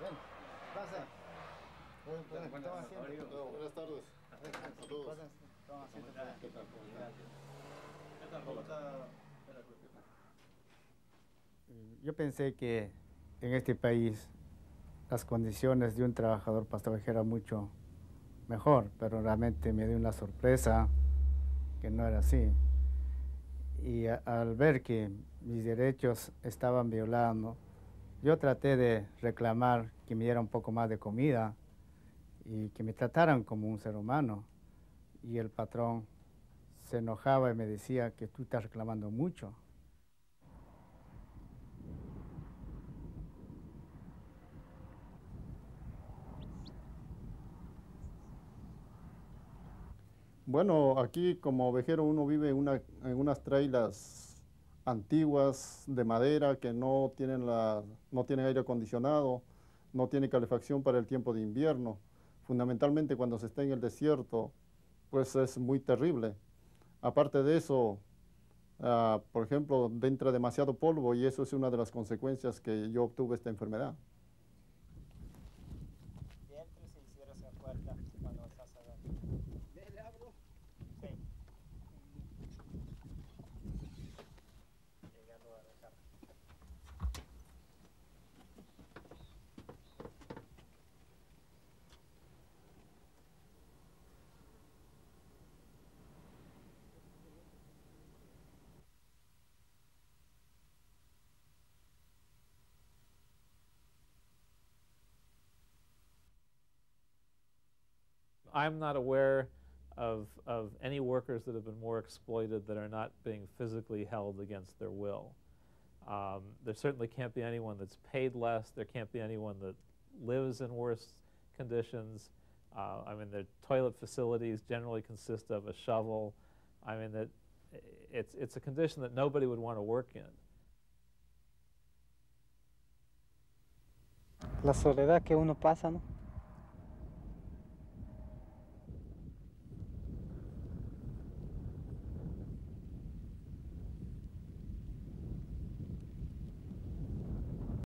Ven, pasa. Buenas tardes. A todos. Toma, ¿qué tal? Yo pensé que en este país las condiciones de un trabajador pastor eran mucho mejor, pero realmente me dio una sorpresa que no era así. Y al ver que mis derechos estaban violando, yo traté de reclamar que me diera un poco más de comida y que me trataran como un ser humano. Y el patrón se enojaba y me decía que tú estás reclamando mucho. Bueno, aquí como ovejero uno vive en unas trailas antiguas de madera que no tienen aire acondicionado, no tiene calefacción para el tiempo de invierno. Fundamentalmente cuando se está en el desierto, pues es muy terrible. Aparte de eso, por ejemplo, entra demasiado polvo y eso es una de las consecuencias que yo obtuve esta enfermedad. I'm not aware of any workers that have been more exploited that are not being physically held against their will. There certainly can't be anyone that's paid less. There can't be anyone that lives in worse conditions. I mean, their toilet facilities generally consist of a shovel. I mean, that it's a condition that nobody would want to work in. La soledad que uno pasa, ¿no?